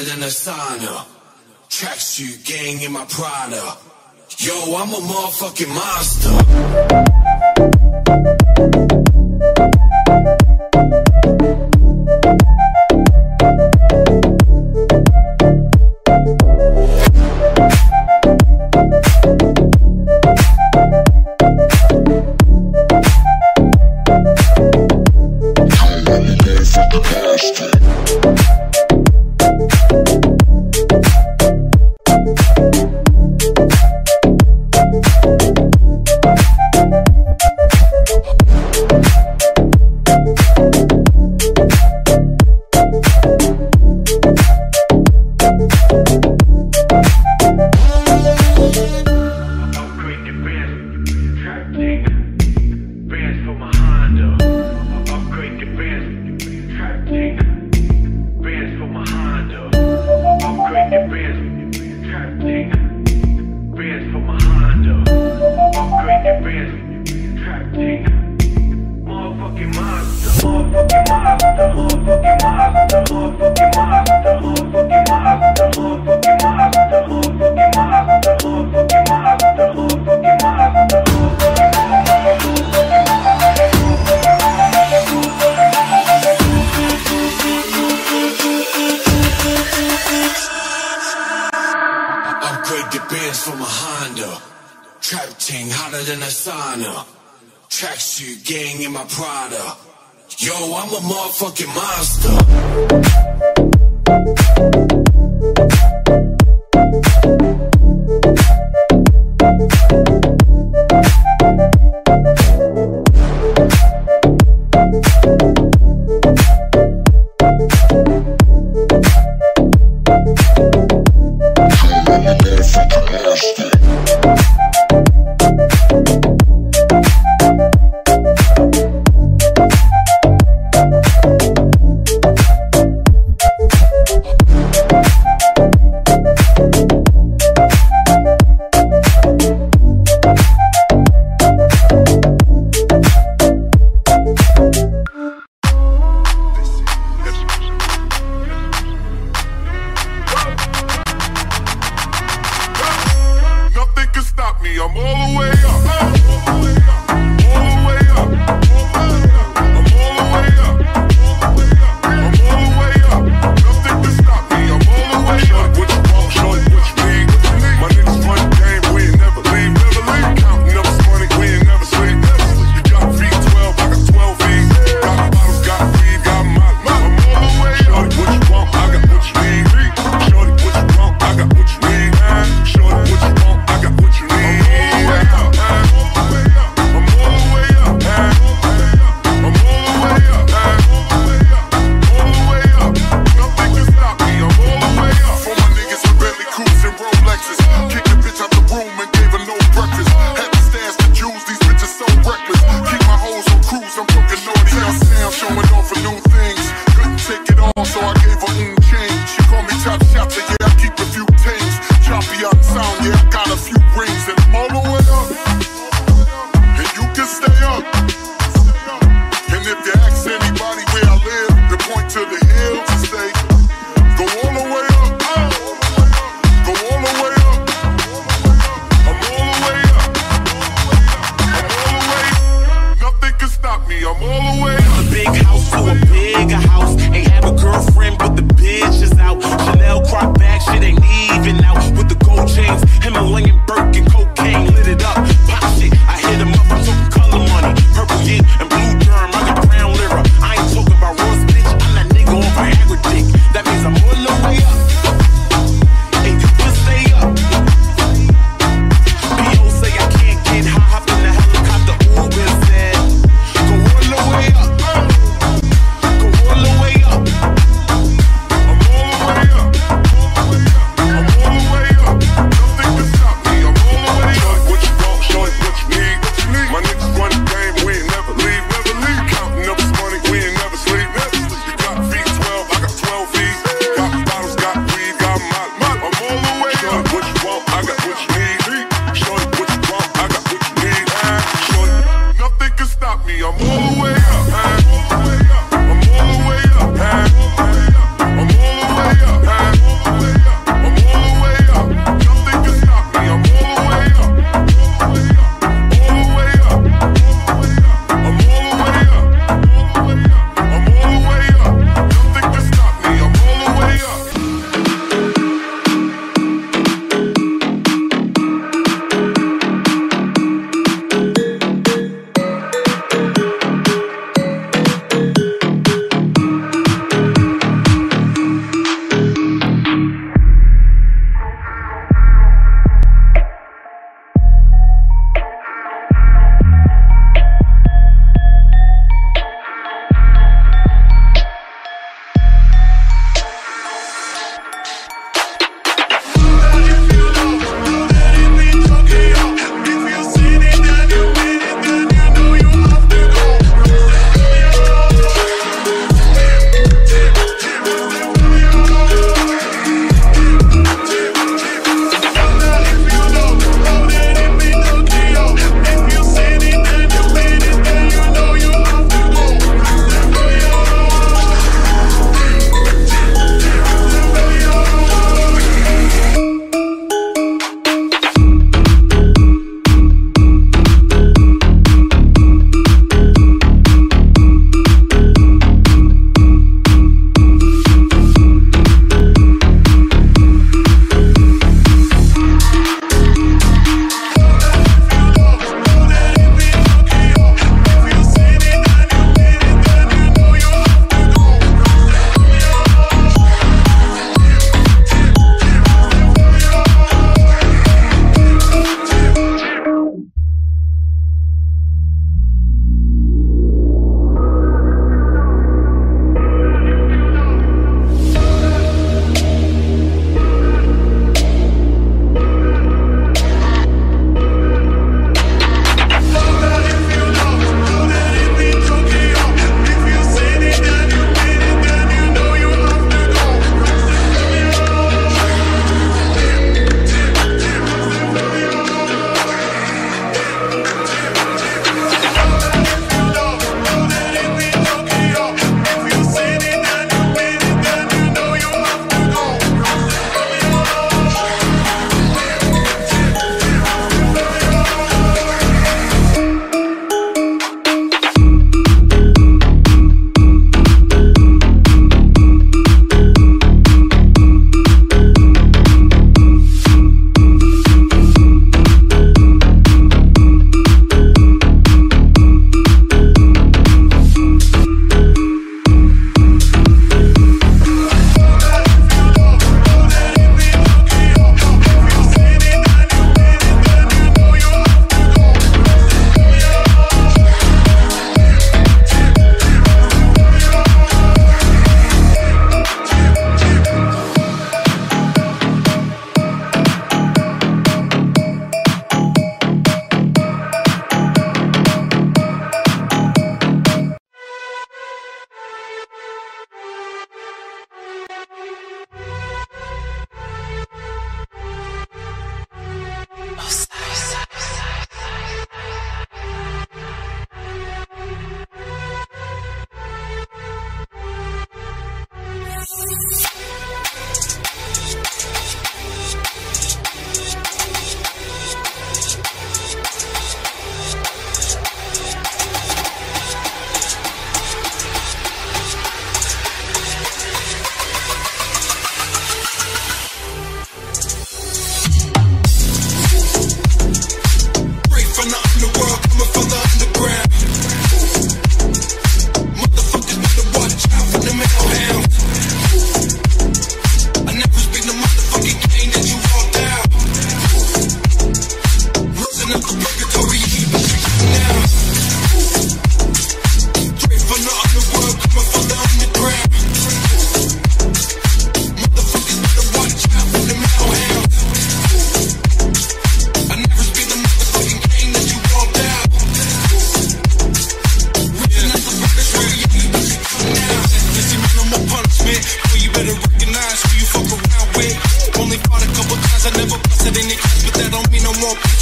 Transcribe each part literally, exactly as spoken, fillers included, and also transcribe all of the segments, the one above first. hotter than a sauna. Tracksuit gang in my Prada. Yo, I'm a motherfucking monster. From a Honda, trap ting hotter than a sauna, tracksuit gang in my Prada. Yo, I'm a motherfucking monster. I'm all the way up.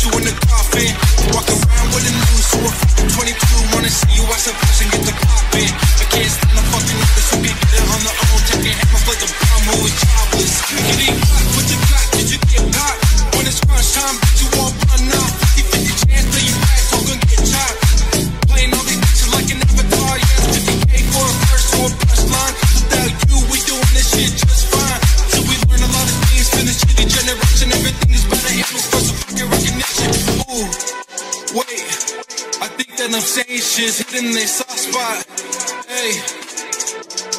you in the coffin. Walk around with a new sword. twenty-two, wanna see you watch the person get the poppin'. I can't stand the fucking niggas who be better on their own. Taking ass like a bum who is jobless. Crickety block with the clock, did you get hot? When it's crunch time, did you want run up? You think the chance that you ass so gon' get chopped. Playing all these bitches like an avatar. Yes, fifty K for a first or a plus line. Without you, we doing this shit just fine. So we learn a lot of things from this shitty generation. Everything is better, it was for some fucking recognition. Ooh, wait, I think that I'm saying shit's hitting their soft spot. Hey,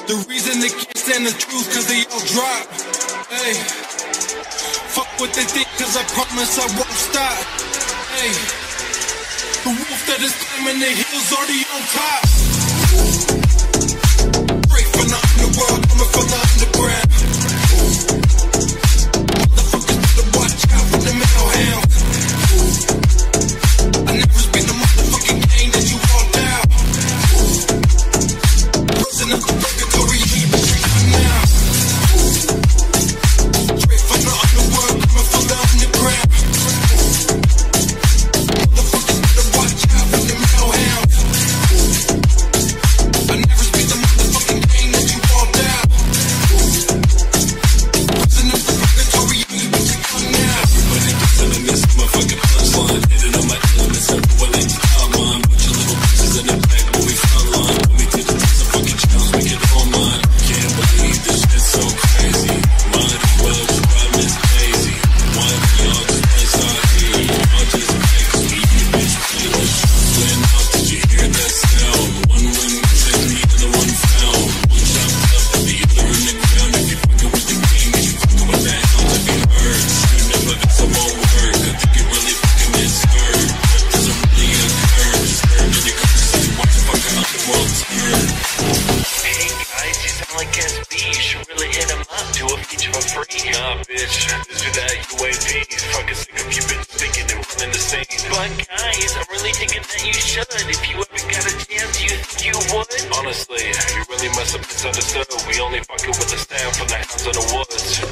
the reason they can't stand the truth cause they all drop. Hey, fuck what they think cause I promise I won't stop. Hey, the wolf that is climbing the hills already on top. Break from the underworld, coming from the underground. Motherfuckers better watch out for the male hound. I never been the motherfucking game that you all down. Rising up the purgatory, you even shaking now. Straight from the underworld, coming from the underground. Motherfuckers better watch out for the male hound. I never been the motherfucking game that you all down. Rising up the purgatory, you even shaking now. Everybody gets them in this motherfucking punchline. Hitting on my elements, everyone in your timeline. Bunch of little pieces in the back, but we front line. When we take the test of fucking challenge, make it all mine. Can't believe this shit's so crazy. Might as well try Miss Daisy. Why do y'all just play side here? Y'all just make us weak, you bitch. Play the shuffling up, did you hear that sound? One win took the other one found. One shot up, but the other in the ground. If you fucking with the king, if you fucking with that hound, if you heard, you never got some more work. I think you really fucking misheard. Doesn't really occur. Just heard that you come to see why the fucking underworld turned. Hey guys, you sound like S B. You should really hit him up. Do a feature for free. Nah, bitch. This or that U A P. Fucking sick of you bitches thinking they running the same. But guys, I'm really thinking that you should. If you ever got a chance, you think you would? Honestly, you really must have misunderstood. We only fucking with the staff from the hounds of the woods. Yeah.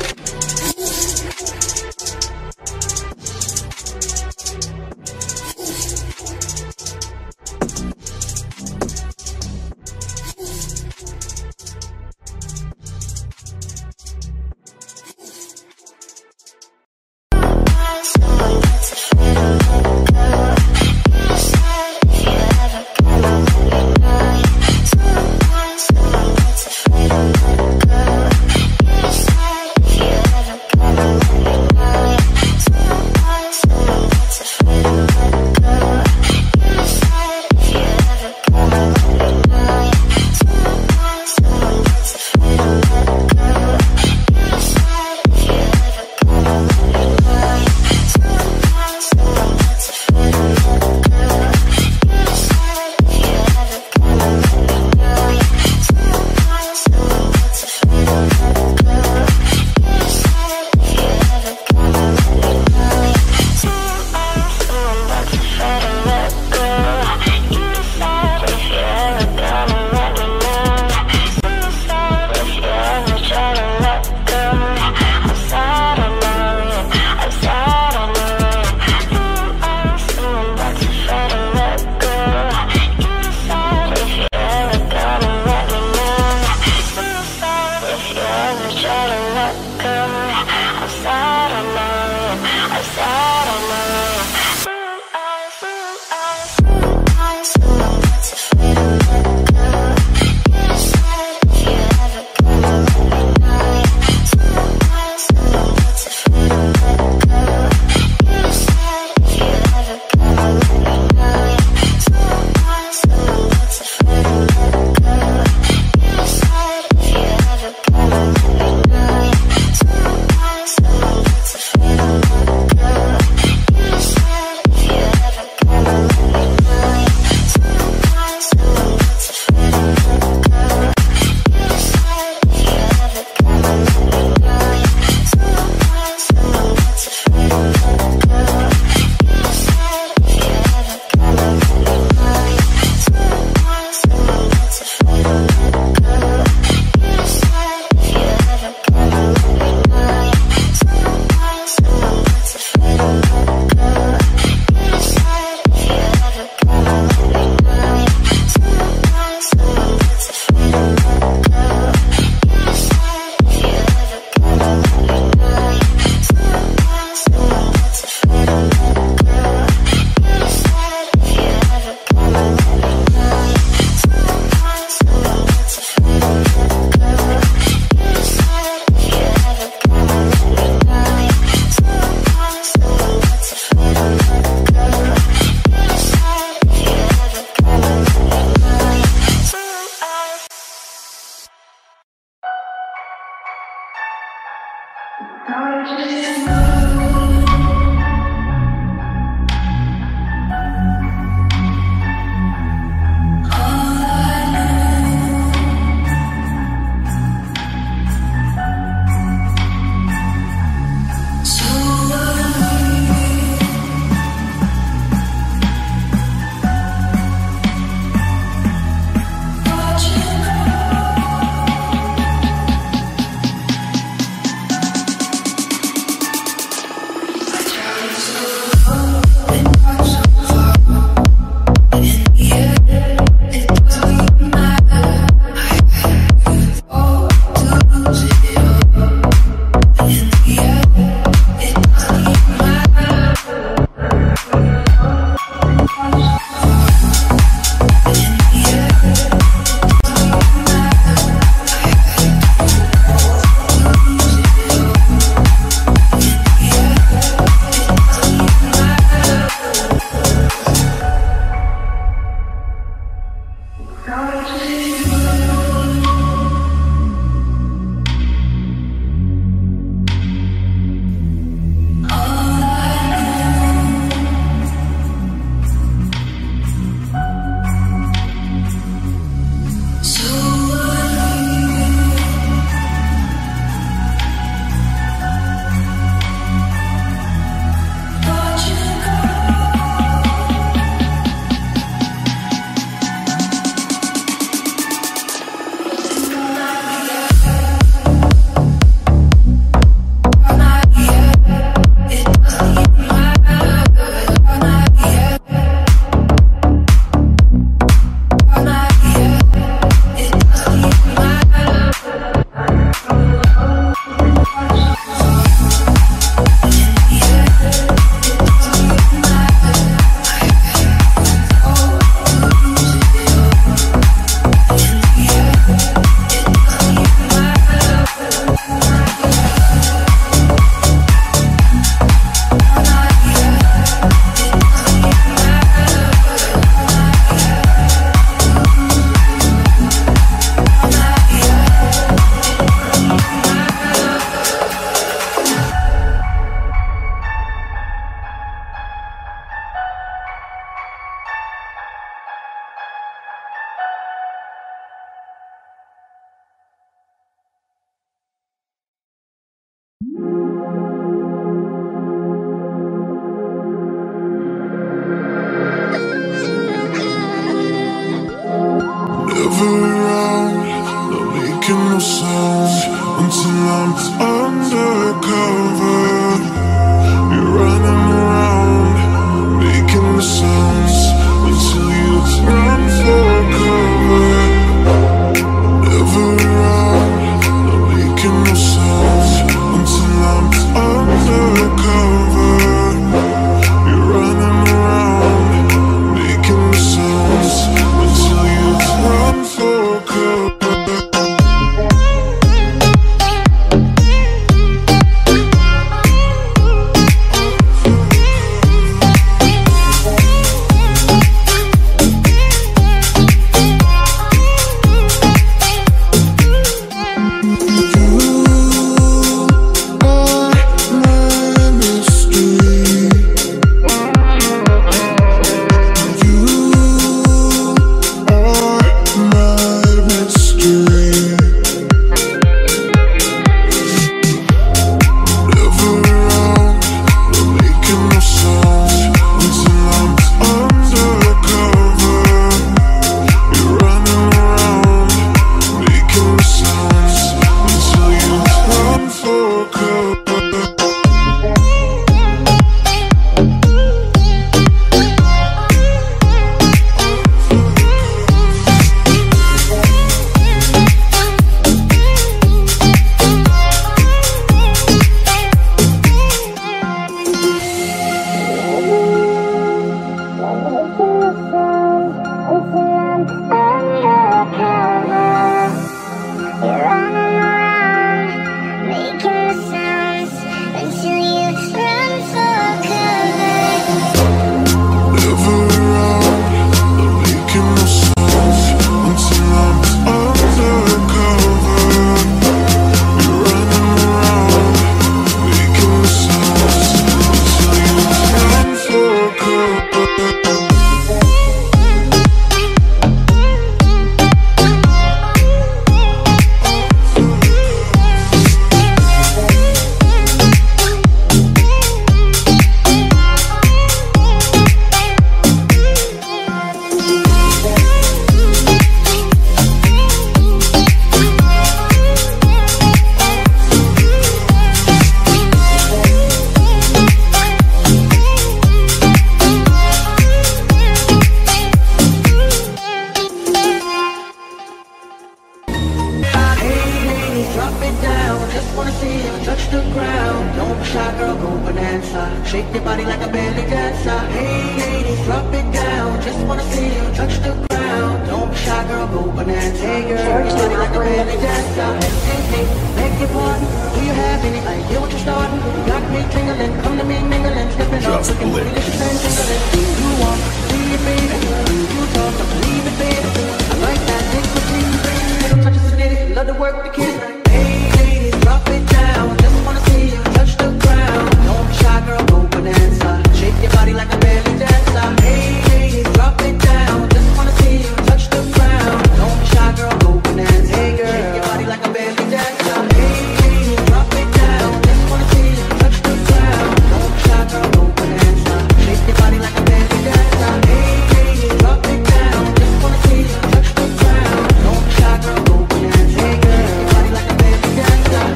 shake your body like a belly dancer. Hey ladies, drop it down, just wanna see you touch the ground. Don't be shy, girl, go bananas. Hey girl, shake your body like a belly dancer. Hey, hey, make it one. Do you have any idea what you're starting? Got me tingling, come to me mingling, stepping up, looking pretty, delicious and tingling. Do you want to see it, baby? Do you talk to believe it, baby? I like that thing with you, baby. Little touch of sedated, love to work the kids. Hey ladies, drop it down, just wanna see you touch the ground. Don't be shy, girl, go bananas. Shake your body like a belly dancer. Hey ladies, drop it down, just wanna see you touch the ground. Don't be shy, girl, go bananas. Hey girl, shake your body like a belly dancer. Hey ladies, drop it down, just wanna see you touch the ground. Don't be shy, girl, go bananas. Shake your body like a belly dancer. Hey ladies, drop it down, just wanna see you touch the ground. Don't be shy, girl, go bananas. Hey girl, shake your body like a belly dancer.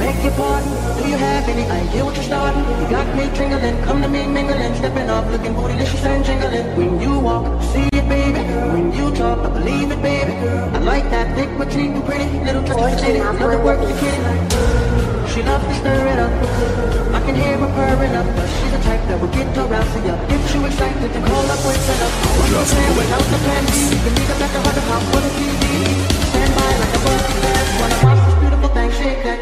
Make it party. Do you have any idea what you're starting? You got me tingling, come to me mingling, stepping up, looking bootylicious and jingling. When you walk, see it, baby. When you talk, I believe it, baby. I like that thick, but clean and pretty. Little touch of city, love to work the kitty. She loves to stir it up. I can hear her purring up, but she's the type that will get arousing up. Get you excited, then call up, wake up. What you say without the plan B? You can leave it back to her to pop on the T V. Stand by like a buzzing fan. Wanna watch this beautiful thing shake that?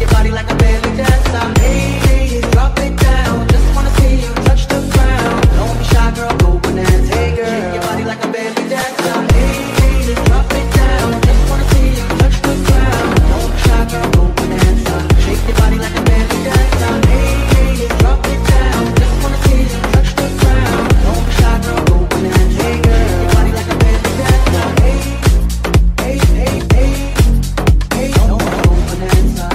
Your body like a belly dancer. Hey ladies, drop it down, just wanna see you touch the ground. Don't be shy, girl, go bananas. Hey girl, shake your body like a belly dancer. Hey ladies, drop it down, just wanna see you touch the ground. Don't be shy, girl, go bananas. Shake your body like a belly dancer. Hey ladies, drop it down, just wanna see you touch the ground. Don't be shy, girl, go bananas. Hey girl, shake your body like a belly dancer. Hey, hey, hey, hey, hey, don't go bananas. Yeah.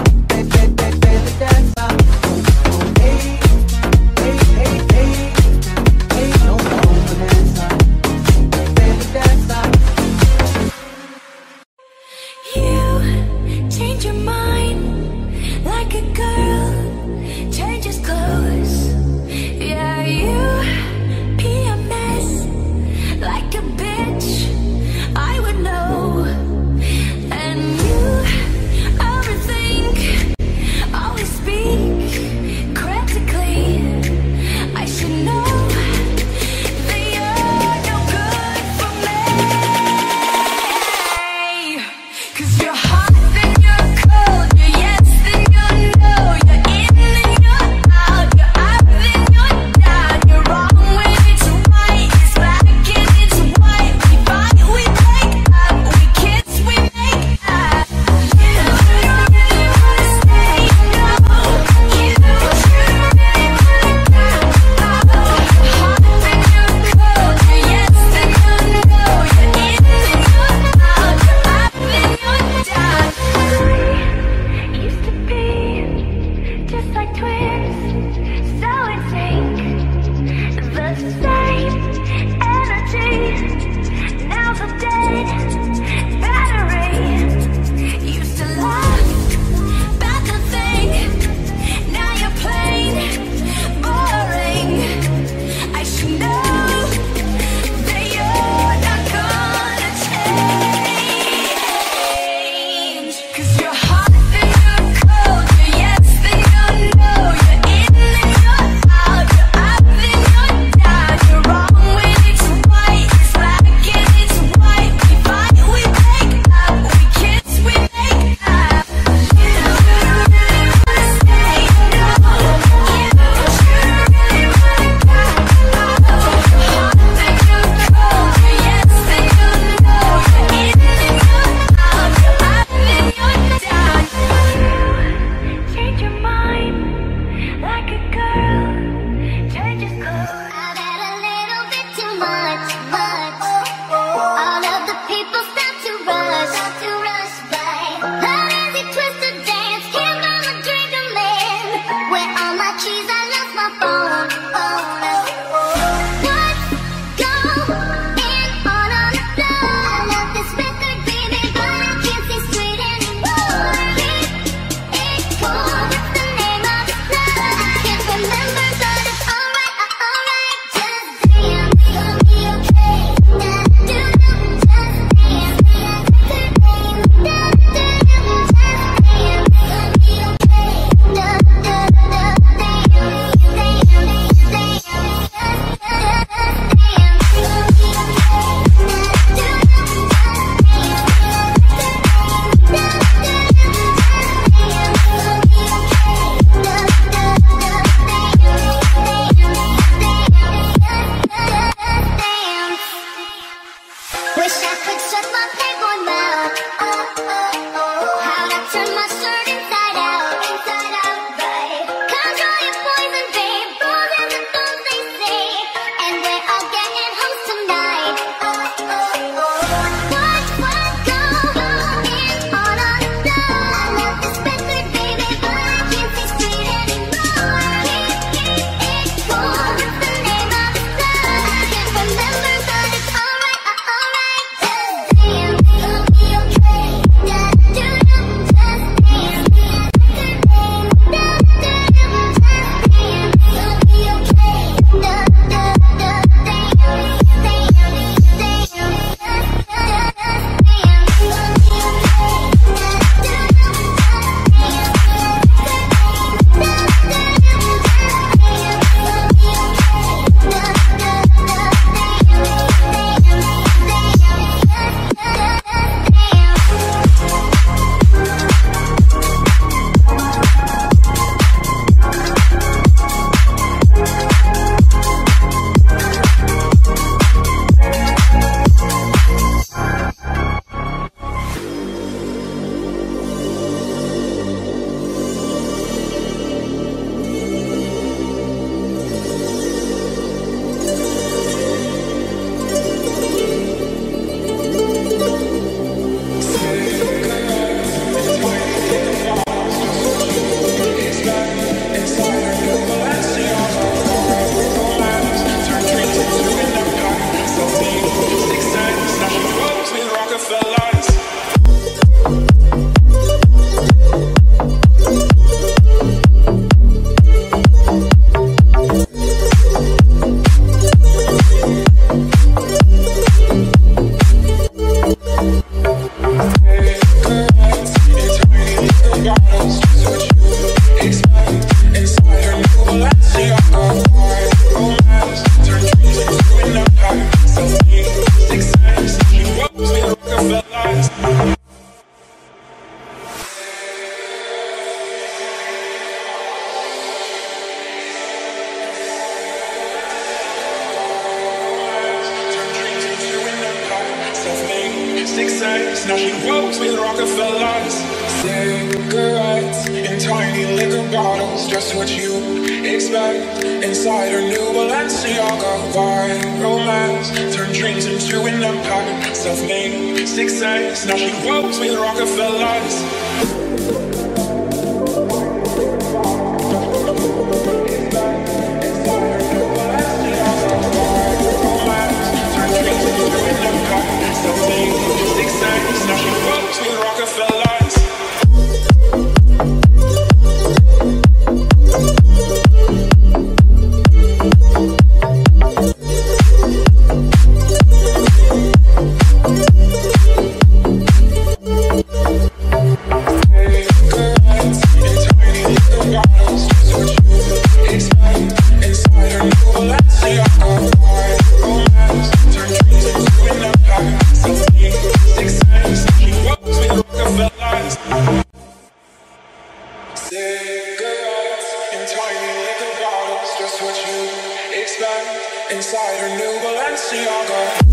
Rockefellers, cigarettes in tiny liquor bottles, just what you expect. Inside her new Balenciaga, viral mass, turn dreams into an empire, self-made success. Now she grows with Rockefellers. Cigarettes in tiny liquor bottles, just what you expect inside her new Balenciaga.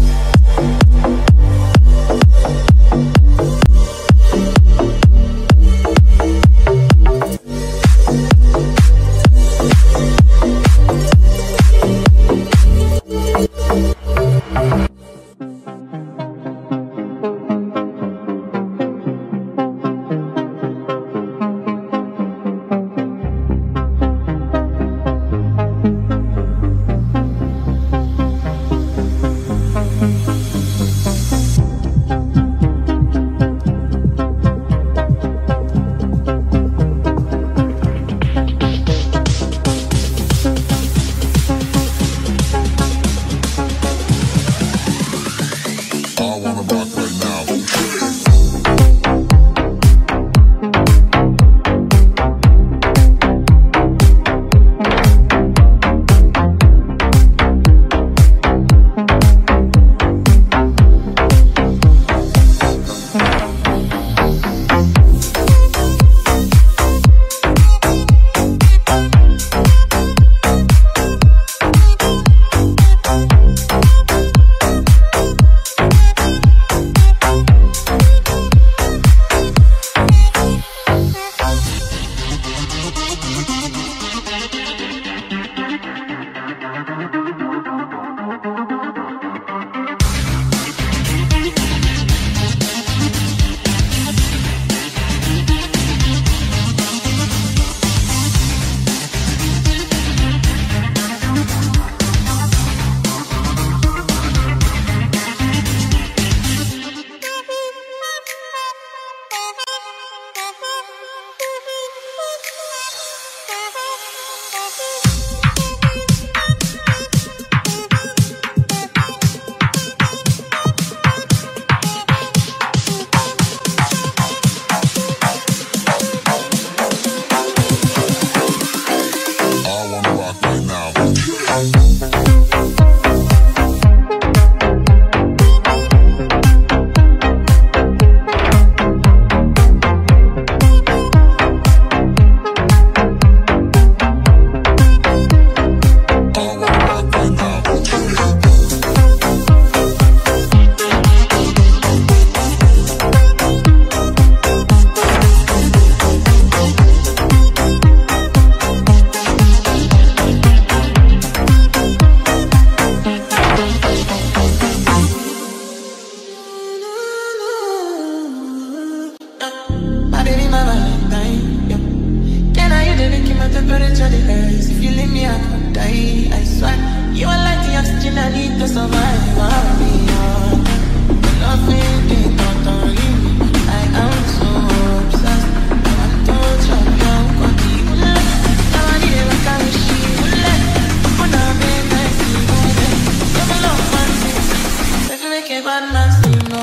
If you leave me, I could die, I swear. You are like the oxygen I need to survive. I'll be your love, they don't, don't leave me. I am so obsessed. I want to chop your body. Now I need it like I wish you would let. But now I'm in my sleep, you're my love, man. If you make a bad man sleep, no.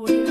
Audio.